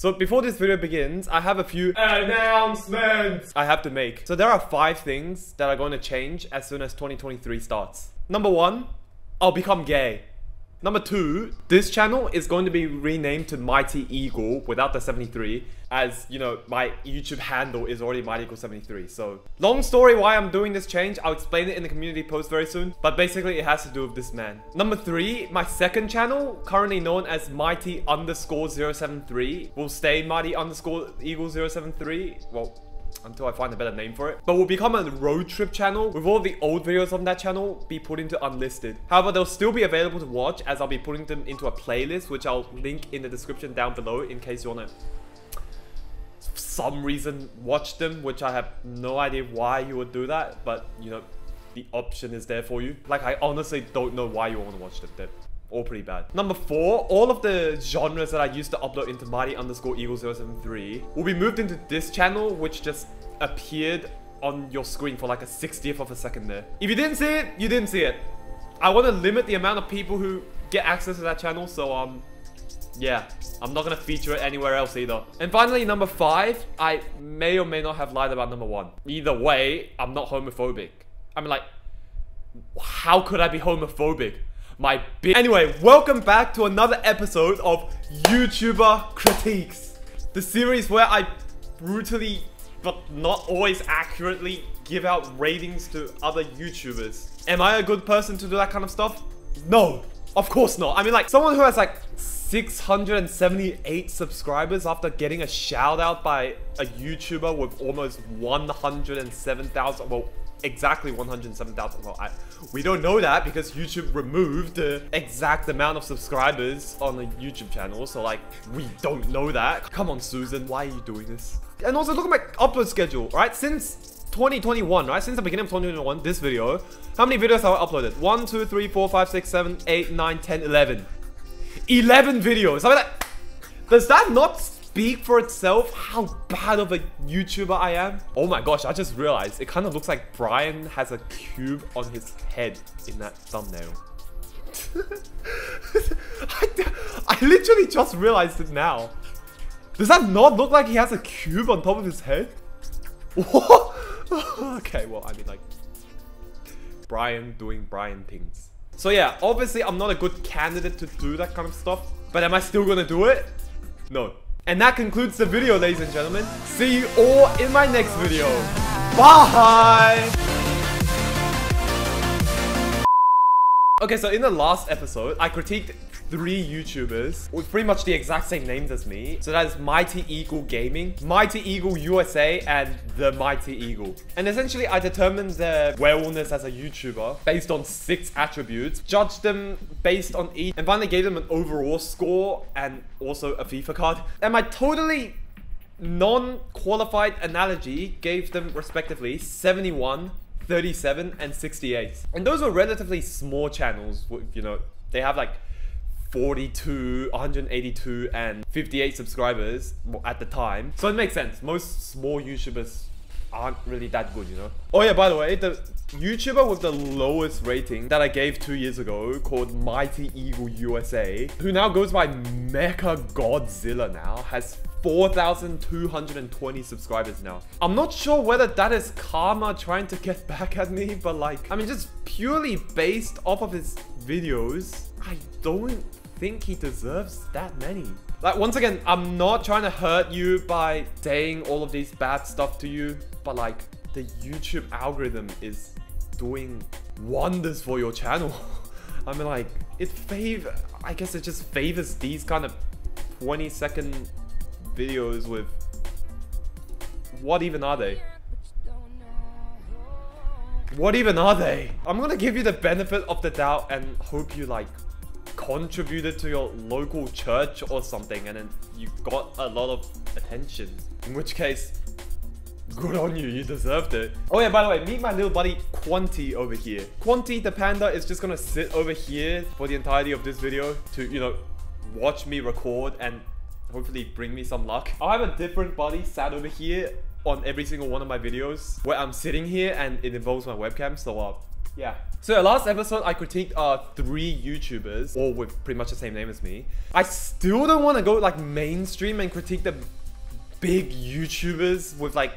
So before this video begins, I have a few announcements I have to make. So there are 5 things that are going to change as soon as 2023 starts. Number 1, I'll become gay. Number 2, this channel is going to be renamed to Mighty Eagle without the 73, as you know, my YouTube handle is already Mighty Eagle 73. So long story why I'm doing this change, I'll explain it in the community post very soon, but basically it has to do with this man. Number 3, my second channel, currently known as Mighty underscore 073, will stay Mighty underscore Eagle 073, well, until I find a better name for it, but will become a road trip channel with all the old videos on that channel be put into unlisted. However, they'll still be available to watch as I'll be putting them into a playlist, which I'll link in the description down below in case you want to, for some reason, watch them, which I have no idea why you would do that, but you know, the option is there for you. Like, I honestly don't know why you want to watch them. They're all pretty bad. Number 4, all of the genres that I used to upload into Mighty underscore Eagle 073 will be moved into this channel, which just appeared on your screen for like a 60th of a second there. If you didn't see it, you didn't see it. I want to limit the amount of people who get access to that channel, so yeah, I'm not going to feature it anywhere else either. And finally, number 5, I may or may not have lied about number 1. Either way, I'm not homophobic. I mean, like, how could I be homophobic? My bitch. Anyway, welcome back to another episode of YouTuber Critiques, the series where I brutally, but not always accurately, give out ratings to other YouTubers. Am I a good person to do that kind of stuff? No, of course not. I mean, like, someone who has like 678 subscribers after getting a shout out by a YouTuber with almost 107,000, well, exactly 107,000. Well, we don't know that because YouTube removed the exact amount of subscribers on a YouTube channel. So, like, we don't know that. Come on, Susan, why are you doing this? And also, look at my upload schedule, right? Since 2021, right? Since the beginning of 2021, this video, how many videos have I uploaded? 1, 2, 3, 4, 5, 6, 7, 8, 9, 10, 11. 11 videos. I mean, like, does that not speak for itself how bad of a YouTuber I am? Oh my gosh, I just realized it kind of looks like Brian has a cube on his head in that thumbnail. I literally just realized it now. Does that not look like he has a cube on top of his head? What? Okay, well, I mean, like, Brian doing Brian things. So yeah, obviously I'm not a good candidate to do that kind of stuff, but am I still gonna do it? No. And that concludes the video, ladies and gentlemen. See you all in my next video. Bye! Okay, so in the last episode, I critiqued 3 YouTubers with pretty much the exact same names as me. So that is Mighty Eagle Gaming, Mighty Eagle USA, and The Mighty Eagle. And essentially, I determined their wellness as a YouTuber based on 6 attributes, judged them based on each, and finally gave them an overall score and also a FIFA card. And my totally non-qualified analogy gave them respectively 71, 37 and 68. And those were relatively small channels, you know, they have like 42, 182 and 58 subscribers at the time. So it makes sense, most small YouTubers aren't really that good, you know? Oh yeah, by the way, the YouTuber with the lowest rating that I gave 2 years ago, called Mighty Eagle USA, who now goes by Mecha Godzilla now, has 4,220 subscribers now. I'm not sure whether that is karma trying to get back at me, but like, I mean, just purely based off of his videos, I don't think he deserves that many. Like, once again, I'm not trying to hurt you by saying all of these bad stuff to you, but like, the YouTube algorithm is doing wonders for your channel. I mean, like, I guess it just favors these kind of 20-second videos with, what even are they? What even are they? I'm gonna give you the benefit of the doubt and hope you like contributed to your local church or something and then you got a lot of attention. In which case, good on you, you deserved it. Oh yeah, by the way, meet my little buddy Quanti over here. Quanti the panda is just gonna sit over here for the entirety of this video to, you know, watch me record and hopefully bring me some luck. I'll have a different buddy sat over here on every single one of my videos where I'm sitting here and it involves my webcam, so Yeah. So last episode, I critiqued three YouTubers, all with pretty much the same name as me. I still don't want to go like mainstream and critique the big YouTubers with like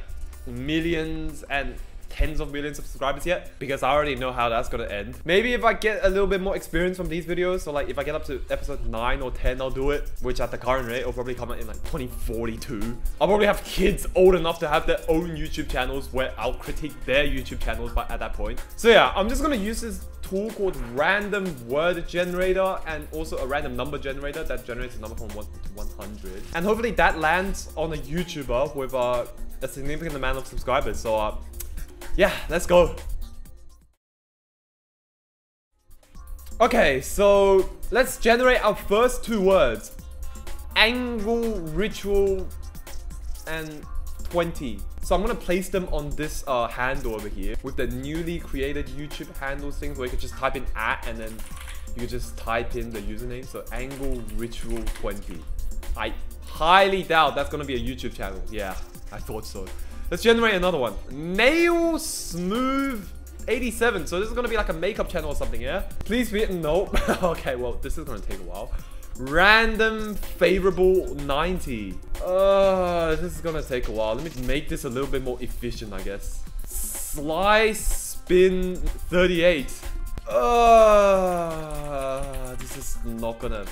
millions and tens of millions of subscribers yet, because I already know how that's gonna end. Maybe if I get a little bit more experience from these videos, so like if I get up to episode 9 or 10, I'll do it, which at the current rate, will probably come out in like 2042. I'll probably have kids old enough to have their own YouTube channels where I'll critique their YouTube channels by at that point. So yeah, I'm just gonna use this tool called random word generator and also a random number generator that generates a number from 1 to 100. And hopefully that lands on a YouTuber with a significant amount of subscribers. So yeah, let's go. Okay, so let's generate our first two words. Angle, ritual, and 20. So I'm gonna place them on this handle over here with the newly created YouTube handles thing where you can just type in at and then you can just type in the username. So angle, ritual, 20. I highly doubt that's gonna be a YouTube channel. Yeah, I thought so. Let's generate another one. Nail Smooth 87. So this is gonna be like a makeup channel or something, yeah? Please be nope. Okay, well, this is gonna take a while. Random Favorable 90. This is gonna take a while. Let me make this a little bit more efficient, I guess. Slice Spin 38. This is not gonna.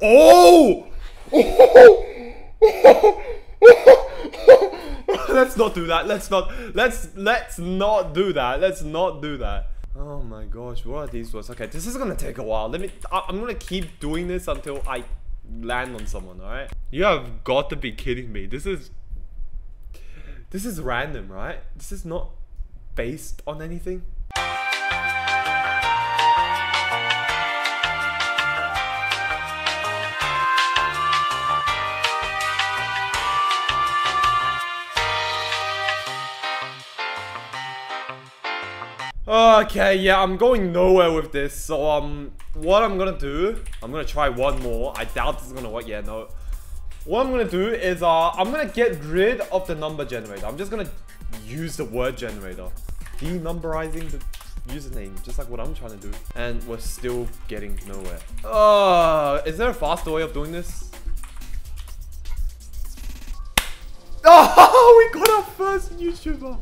Oh! Let's not do that. Let's not do that. Let's not do that. Oh my gosh, what are these words? Okay, this is gonna take a while. I'm gonna keep doing this until I land on someone. All right. You have got to be kidding me. This is random, right? This is not based on anything. Okay, yeah, I'm going nowhere with this, so what I'm gonna do, I'm gonna try one more. I doubt this is gonna work. Yeah, no. What I'm gonna do is I'm gonna get rid of the number generator. I'm just gonna use the word generator, denumberizing the username, just like what I'm trying to do, and we're still getting nowhere. Is there a faster way of doing this? Oh, we got our first YouTuber.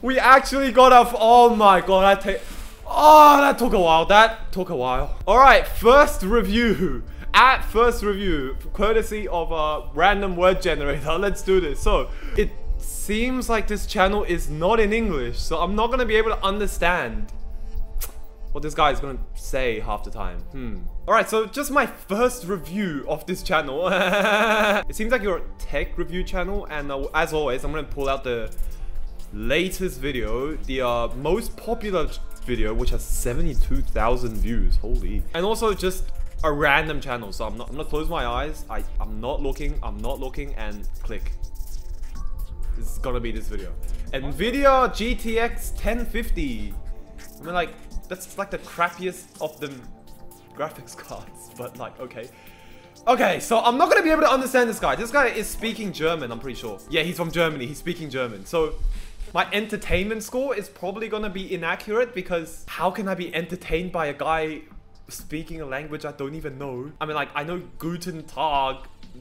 We actually got off. Oh my god, that took a while. That took a while. Alright, first review. At first review, courtesy of a random word generator. Let's do this. So, it seems like this channel is not in English, so I'm not gonna be able to understand what this guy is gonna say half the time. Alright, so just my first review of this channel. It seems like you're a tech review channel, and as always, I'm gonna pull out the latest video, the most popular video, which has 72,000 views. Holy. And also just a random channel, so I'm gonna close my eyes. I'm not looking, and click. This is gonna be this video. NVIDIA GTX 1050. I mean, like, that's like the crappiest of the graphics cards, but like, okay. Okay, so I'm not gonna be able to understand this guy. This guy is speaking German, I'm pretty sure. Yeah, he's from Germany, he's speaking German. So my entertainment score is probably gonna be inaccurate because how can I be entertained by a guy speaking a language I don't even know? I mean, like, I know Guten Tag,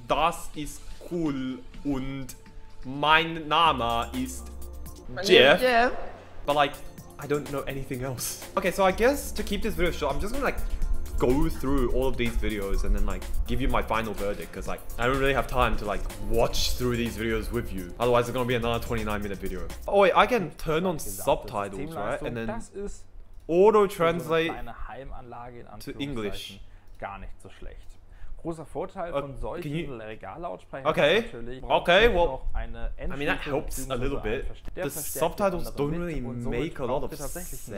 das ist cool, und mein Name ist Jeff. But like, I don't know anything else. Okay, so I guess to keep this video short, I'm just gonna like go through all of these videos and then like give you my final verdict, because like I don't really have time to like watch through these videos with you, otherwise it's gonna be another 29-minute video. Oh wait, I can turn on subtitles, right? And then auto translate to English. Okay, well, I mean that helps a little bit. The subtitles don't really make a lot of sense.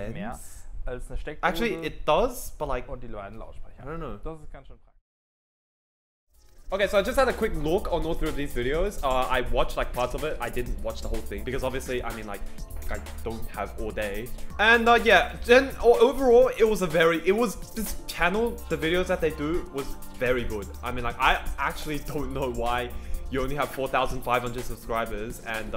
Actually, it does, but like, I don't know. Okay, so I just had a quick look on all three of these videos. I watched like parts of it. I didn't watch the whole thing because obviously, I mean, like, I don't have all day. And yeah, then overall, this channel, the videos that they do was very good. I mean, like, I actually don't know why you only have 4,500 subscribers and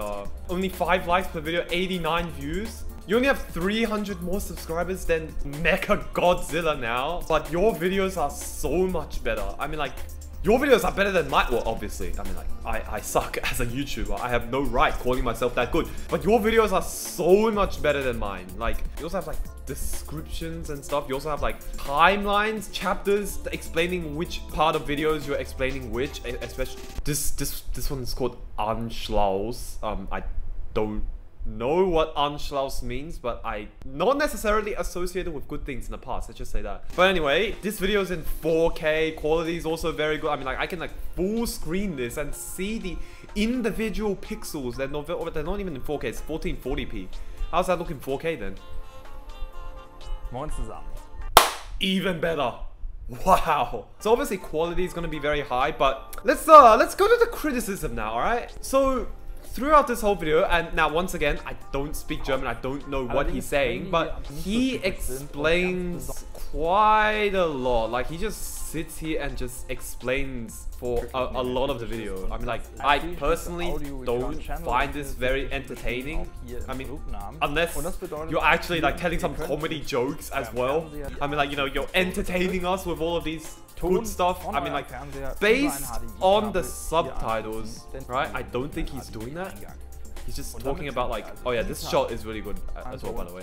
only 5 likes per video, 89 views. You only have 300 more subscribers than Mecha Godzilla now, but your videos are so much better. I mean, like, your videos are better than mine. Well, obviously, I mean, like, I suck as a YouTuber. I have no right calling myself that good, but your videos are so much better than mine. Like, you also have, like, descriptions and stuff. You also have, like, timelines, chapters explaining which part of videos you're explaining which, especially... This one's called Anschluss. I don't know what Anschluss means, but I not necessarily associated with good things in the past, let's just say that. But anyway, this video is in 4K, quality is also very good. I mean, like, I can, like, full screen this and see the individual pixels. They're not even in 4K, it's 1440p. How's that looking 4K then? Monsters up. Even better. Wow. So obviously quality is gonna be very high, but let's go to the criticism now, alright? So throughout this whole video, and now once again, I don't speak German, I don't know what he's saying, but he explains quite a lot. Like, he just sits here and just explains for a lot of the video. I mean, like, I personally don't find this very entertaining. I mean, unless you're actually, like, telling some comedy jokes as well. I mean, like, you know, you're entertaining us with all of these good stuff. I mean, like, based on the subtitles, right? I don't think he's doing that. He's just talking about, like, oh yeah, this shot is really good as well, by the way.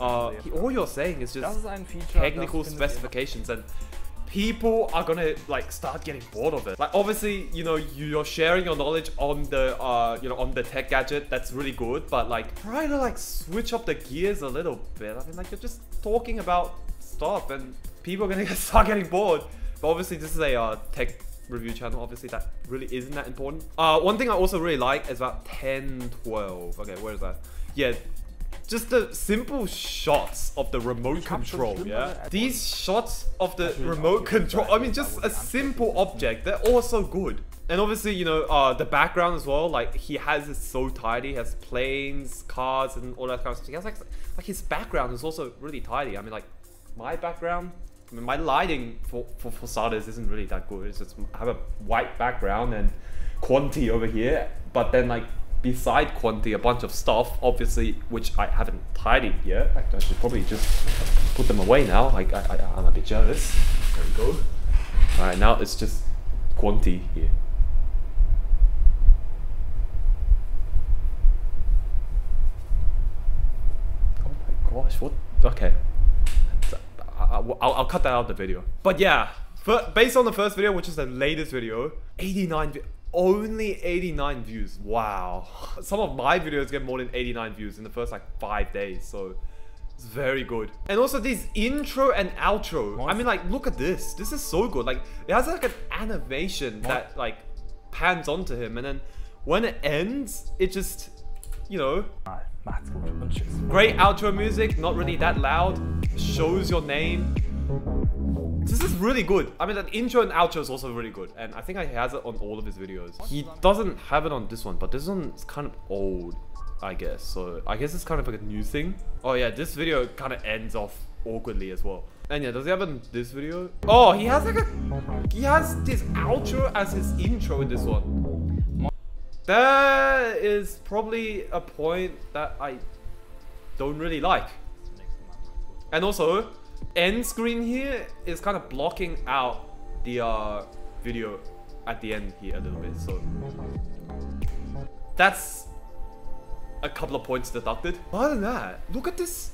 All you're saying is just technical specifications, and people are gonna, like, start getting bored of it. Like, obviously, you know, you're sharing your knowledge on the, you know, on the tech gadget. That's really good, but, like, try to, like, switch up the gears a little bit. I mean, like, you're just talking about stuff, and people are gonna start getting bored. But obviously, this is a tech review channel. Obviously, that really isn't that important. One thing I also really like is about 1012. Okay, where is that? Yeah, just the simple shots of the remote control, yeah? These shots of the remote control, I mean, just a simple object. They're all so good. And obviously, you know, the background as well, like, he has it so tidy. He has planes, cars, and all that kind of stuff. He has, like, his background is also really tidy. I mean, like, my background... I mean, my lighting for starters isn't really that good. It's just, I have a white background and Quanti over here, but then, like, beside Quanti, a bunch of stuff, obviously, which I haven't tidied yet. I should probably just put them away now. I'm a bit jealous. There we go. All right, now it's just Quanti here. Oh my gosh! What? Okay. I'll cut that out of the video. But yeah, based on the first video, which is the latest video, only 89 views. Wow. Some of my videos get more than 89 views in the first, like, 5 days, so it's very good. And also these intro and outro. What? I mean, like, look at this. This is so good. Like, it has, like, an animation that, like, pans onto him, and then when it ends, it just, you know. Great outro music, not really that loud. Shows your name. This is really good. I mean, that intro and outro is also really good, and I think he has it on all of his videos. He doesn't have it on this one, but this one's kind of old, I guess. So I guess it's kind of like a new thing. Oh yeah, this video kind of ends off awkwardly as well. And yeah, does he have it in this video? Oh, he has, like, he has this outro as his intro in this one. There is probably a point that I don't really like. And also, end screen here is kind of blocking out the video at the end here a little bit, so that's a couple of points deducted. Other than that, look at this.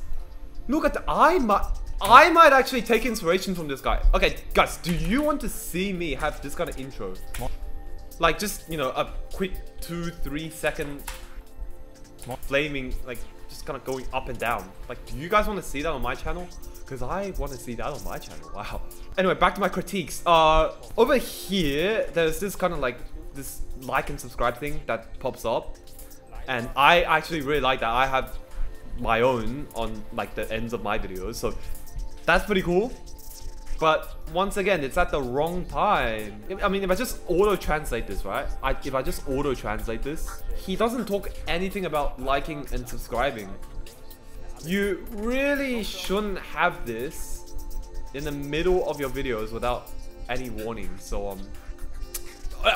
Look at the I might actually take inspiration from this guy. Okay, guys, do you want to see me have this kind of intro? Like, just, you know, a quick 2-3 second flaming, like, just kind of going up and down. Like, do you guys want to see that on my channel? Because I want to see that on my channel. Wow. Anyway, back to my critiques. Over here, there's this kind of, like, this like and subscribe thing that pops up, and I actually really like that. I have my own on, like, the ends of my videos, so that's pretty cool. But once again, it's at the wrong time. I mean, if I just auto-translate this, right? If I just auto-translate this, he doesn't talk anything about liking and subscribing. You really shouldn't have this in the middle of your videos without any warning. So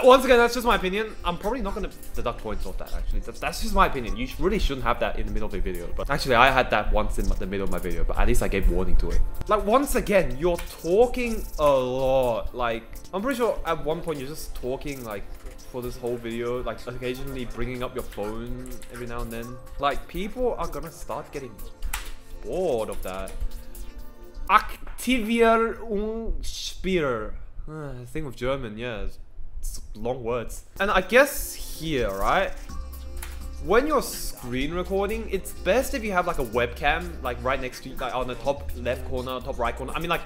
Once again, that's just my opinion. I'm probably not going to deduct points off that, actually. That's just my opinion. You really shouldn't have that in the middle of a video. But actually, I had that once in the middle of my video, but at least I gave warning to it. Like, once again, you're talking a lot. Like, I'm pretty sure at one point you're just talking, like, for this whole video, like, occasionally bringing up your phone every now and then. Like, people are going to start getting bored of that. Aktivier Umspiel. Thing with German, yeah. It's long words. And I guess here, right? When you're screen recording, it's best if you have like a webcam, like right next to you, like on the top left corner, top right corner. I mean, like,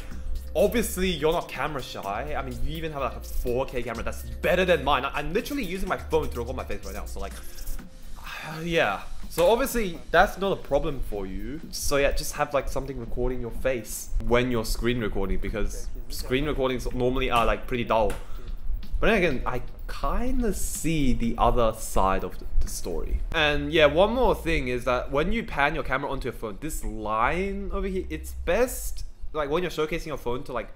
obviously you're not camera shy. I mean, you even have like a 4K camera that's better than mine. I'm literally using my phone to record my face right now, so like, yeah. So obviously that's not a problem for you. So yeah, just have like something recording your face when you're screen recording, because screen recordings normally are like pretty dull. But then again, I kind of see the other side of the story. And yeah, one more thing is that when you pan your camera onto your phone, this line over here, it's best, like when you're showcasing your phone, to like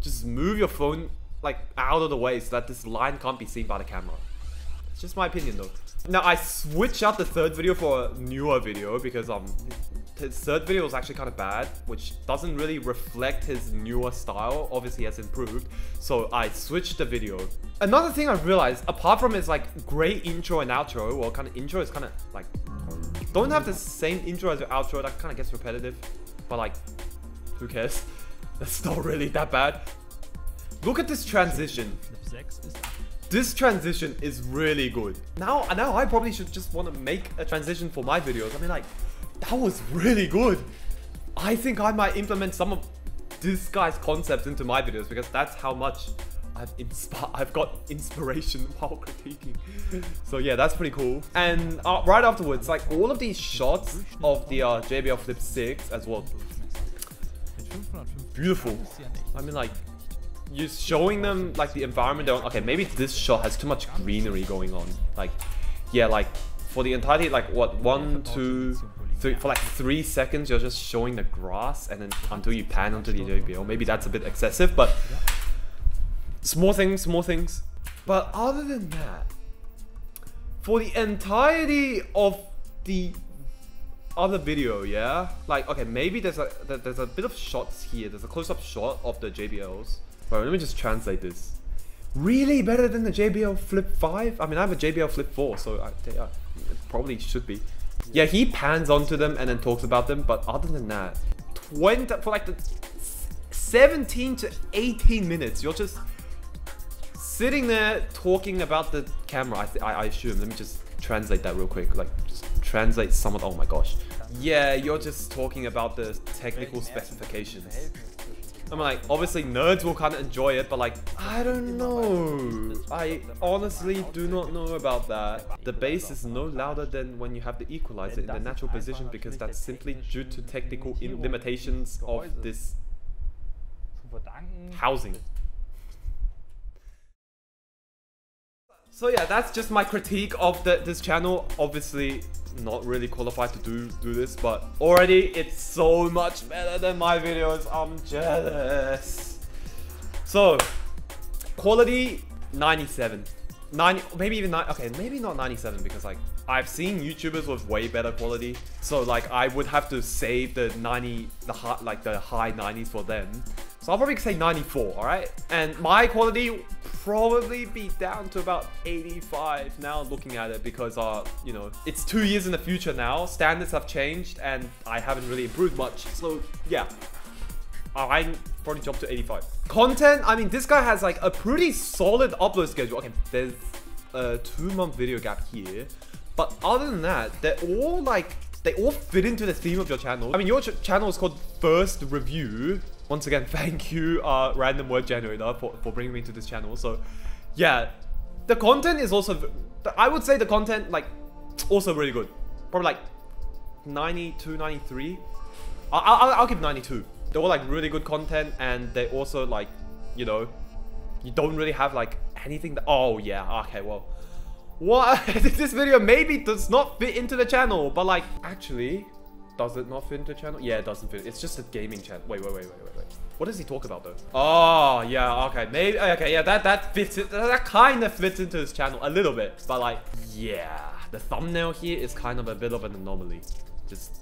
just move your phone like out of the way so that this line can't be seen by the camera. It's just my opinion though. Now I switch out the third video for a newer video because his third video was actually kind of bad, which doesn't really reflect his newer style. Obviously he has improved, so I switched the video. Another thing I've realized, apart from his like great intro and outro, well, kind of intro is kind of like, don't have the same intro as your outro, that kind of gets repetitive, but like, who cares? That's not really that bad. Look at this transition. This transition is really good. Now I probably should just want to make a transition for my videos. I mean, like, that was really good. I think I might implement some of this guy's concepts into my videos, because that's how much I've got inspiration while critiquing. So yeah, that's pretty cool. And right afterwards, like all of these shots of the JBL Flip 6 as well. Beautiful. I mean, like, you're showing them like the environment. Okay, maybe this shot has too much greenery going on. Like, yeah, like for the entirety, like what, 1, 2, 3, for like 3 seconds, you're just showing the grass, and then until you pan onto the JBL. Maybe that's a bit excessive, but small things, small things. But other than that, for the entirety of the other video, yeah, like, okay, maybe there's a bit of shots here. There's a close-up shot of the JBLs. Wait, let me just translate this. Really better than the JBL Flip 5? I mean, I have a JBL Flip 4, so it probably should be. Yeah, he pans onto them and then talks about them, but other than that, for like the 17 to 18 minutes, you're just sitting there talking about the camera, I assume. Let me just translate that real quick, like, just translate some of, oh my gosh. Yeah, you're just talking about the technical specifications. I'm like, obviously nerds will kind of enjoy it, but like, I don't know. I honestly do not know about that. The bass is no louder than when you have the equalizer in the natural position, because that's simply due to technical limitations of this housing. So yeah, that's just my critique of this channel. Obviously not really qualified to do this, but already it's so much better than my videos. I'm jealous. So quality 97, 90, maybe even 9. Okay, maybe not 97, because like I've seen YouTubers with way better quality. So like I would have to save the 90, the high 90s for them. So I'll probably say 94, alright? And my quality will probably be down to about 85 now looking at it, because, you know, it's 2 years in the future now. Standards have changed and I haven't really improved much. So, yeah. I probably jumped to 85. Content, I mean, this guy has, like, a pretty solid upload schedule. Okay, there's a 2-month video gap here. But other than that, they're all, like, they all fit into the theme of your channel. I mean, your channel is called FirstReview. Once again, thank you, Random Word Generator, for bringing me to this channel. So, yeah, the content is also, I would say the content, like, also really good. Probably like 92, 93. I'll give 92. They're all like really good content, and they also like, you know, you don't really have like anything that, oh yeah, okay, well. What? This video maybe does not fit into the channel, but like, actually, does it not fit into the channel? Yeah, it doesn't fit. It's just a gaming channel. Wait. What does he talk about though? Oh yeah, okay, maybe, okay, yeah, that fits it, that kind of fits into his channel a little bit, but like, yeah, the thumbnail here is kind of a bit of an anomaly, just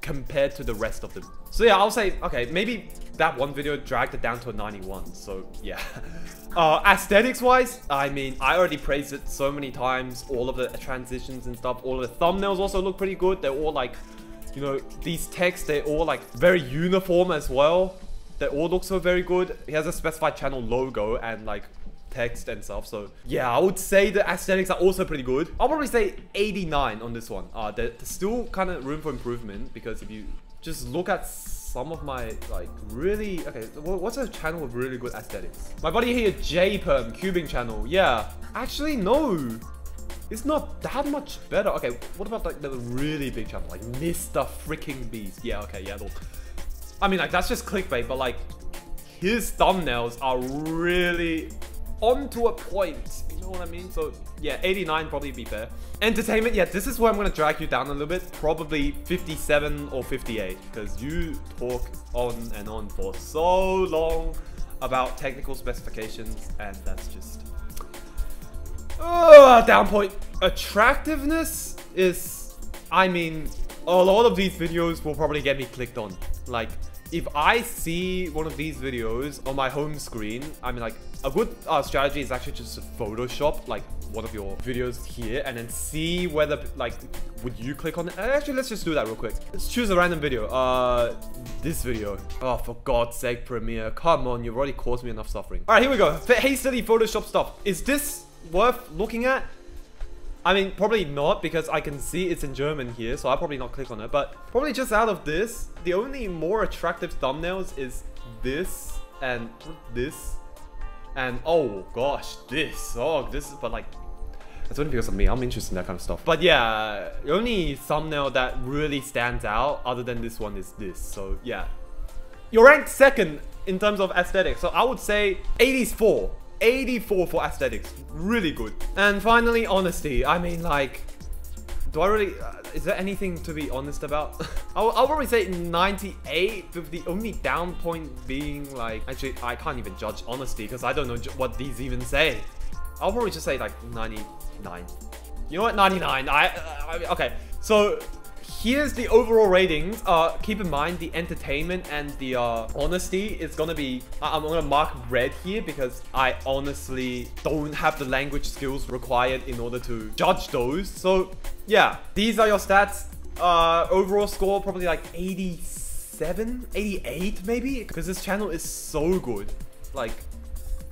compared to the rest of them. So yeah, I'll say, okay, maybe that one video dragged it down to a 91, so yeah. Aesthetics wise, I mean, I already praised it so many times, all of the transitions and stuff, all of the thumbnails also look pretty good, they're all like, you know, these texts, they're all like very uniform as well. They all look so very good. He has a specified channel logo and like text and stuff. So yeah, I would say the aesthetics are also pretty good. I'll probably say 89 on this one. There's still kind of room for improvement, because if you just look at some of my like really, okay, what's a channel with really good aesthetics? My buddy here, Jperm, cubing channel. Yeah, actually no. It's not that much better. Okay, what about like the really big channel, like Mr. Freaking Beast? Yeah, okay, yeah. I mean, like that's just clickbait, but like his thumbnails are really onto a point. You know what I mean? So yeah, 89 probably be fair. Entertainment, yeah, this is where I'm gonna drag you down a little bit. Probably 57 or 58, because you talk on and on for so long about technical specifications, and that's just. Oh, down point. Attractiveness is, I mean, a lot of these videos will probably get me clicked on. Like, if I see one of these videos on my home screen, I mean, like, a good strategy is actually just to Photoshop, like, one of your videos here and then see whether, like, would you click on it? Actually, let's just do that real quick. Let's choose a random video. This video. Oh, for God's sake, Premiere. Come on, you've already caused me enough suffering. All right, here we go. Hastily Photoshop stuff. Is this worth looking at? I mean, probably not, because I can see it's in German here, so I'll probably not click on it, but probably just out of this, the only more attractive thumbnails is this and this and oh gosh, this. Oh, this is, but like, that's only because of me. I'm interested in that kind of stuff. But yeah, the only thumbnail that really stands out other than this one is this, so yeah. You're ranked second in terms of aesthetics, so I would say 84. 84 for aesthetics, really good. And finally, honesty. I mean, like, do I really, is there anything to be honest about? I'll probably say 98, with the only down point being like, actually, I can't even judge honesty because I don't know what these even say. I'll probably just say like 99. You know what, 99, okay. So here's the overall ratings. Keep in mind the entertainment and the honesty is gonna be, I'm gonna mark red here because I honestly don't have the language skills required in order to judge those. So yeah, these are your stats. Overall score probably like 87, 88 maybe, because this channel is so good. Like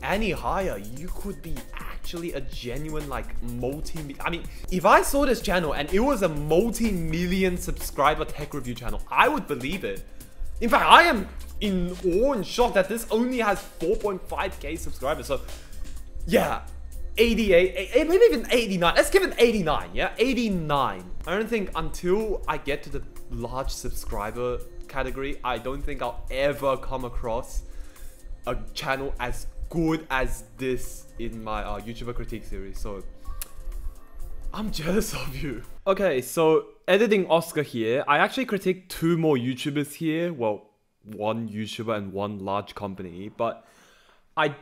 any higher, you could be actually a genuine like I mean, if I saw this channel and it was a multi-million subscriber tech review channel, I would believe it. In fact, I am in awe and shock that this only has 4.5k subscribers. So yeah, 88, maybe even 89. Let's give it 89, yeah, 89. I don't think until I get to the large subscriber category, I don't think I'll ever come across a channel as good as this in my YouTuber critique series, so I'm jealous of you. Okay, so editing Oscar here, I actually critiqued two more YouTubers here, well, one YouTuber and one large company, but I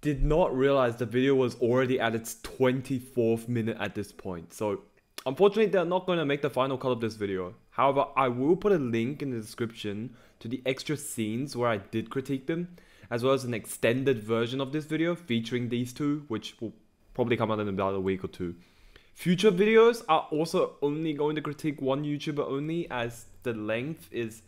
did not realize the video was already at its 24th minute at this point, so unfortunately they're not going to make the final cut of this video. However, I will put a link in the description to the extra scenes where I did critique them, as well as an extended version of this video featuring these two, which will probably come out in about a week or two. Future videos are also only going to critique one YouTuber only, as the length is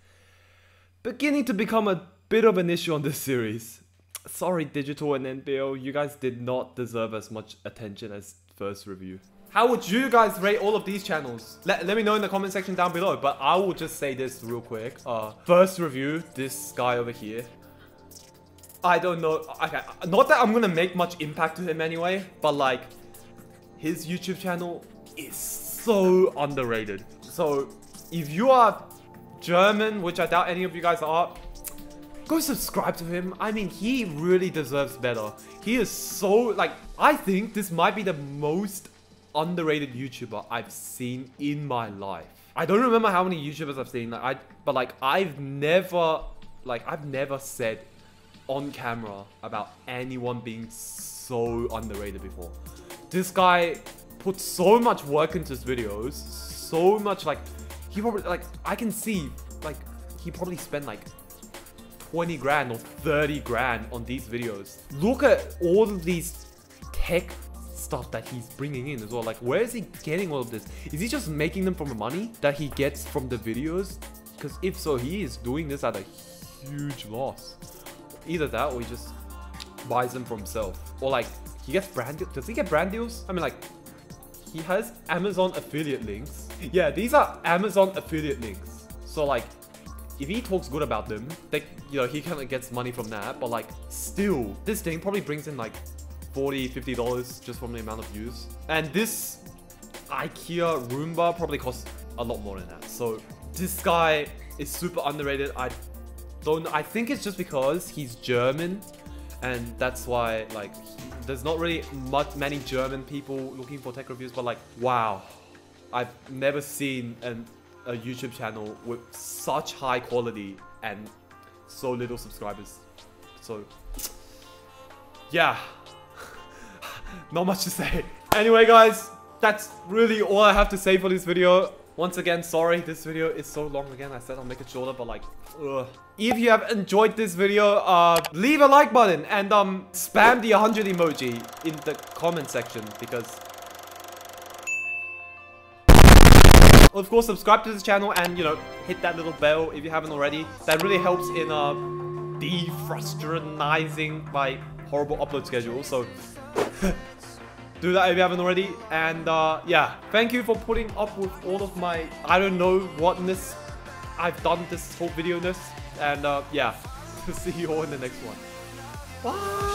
beginning to become a bit of an issue on this series. Sorry, Digital and NBL, you guys did not deserve as much attention as First Review. How would you guys rate all of these channels? Let me know in the comment section down below, but I will just say this real quick. First Review, this guy over here, I don't know, okay, not that I'm gonna make much impact to him anyway, but like, his YouTube channel is so underrated. So, if you are German, which I doubt any of you guys are, go subscribe to him. I mean, he really deserves better. He is so, like, I think this might be the most underrated YouTuber I've seen in my life. I don't remember how many YouTubers I've seen, like, but like, I've never said on camera about anyone being so underrated before. This guy put so much work into his videos, so much, like, he probably, like, I can see, like, he probably spent like 20 grand or 30 grand on these videos. Look at all of these tech stuff that he's bringing in as well. Like, where is he getting all of this? Is he just making them from the money that he gets from the videos? Because if so, he is doing this at a huge loss. Either that, or he just buys them for himself, or like he gets brand deals. Does he get brand deals? I mean, like, he has Amazon affiliate links. Yeah, these are Amazon affiliate links. So like, if he talks good about them, they, you know, he kind of gets money from that. But like, still, this thing probably brings in like $40–$50 just from the amount of views. And this IKEA Roomba probably costs a lot more than that. So this guy is super underrated. I don't know. I think it's just because he's German, and that's why, like, there's not really many German people looking for tech reviews. But like, wow, I've never seen a YouTube channel with such high quality and so little subscribers. So yeah. Not much to say. Anyway, guys, that's really all I have to say for this video. Once again, sorry, this video is so long again. I said I'll make it shorter, but like, ugh. If you have enjoyed this video, leave a like button and spam the 100 emoji in the comment section, because... Of course, subscribe to this channel and, you know, hit that little bell if you haven't already. That really helps in de-frustrating my horrible upload schedule, so... Do that if you haven't already, and yeah, thank you for putting up with all of my I don't know whatness I've done this whole video-ness, and yeah, see you all in the next one. Bye.